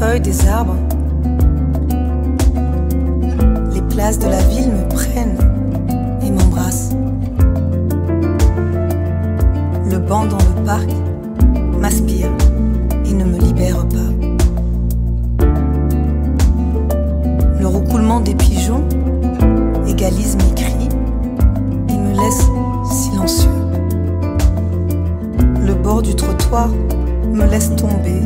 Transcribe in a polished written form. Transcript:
feuilles des arbres. Les places de la ville me prennent et m'embrassent. Le banc dans le parc m'aspire et ne me libère pas. Le roucoulement des pigeons égalise mes cris et me laisse silencieux. Le bord du trottoir me laisse tomber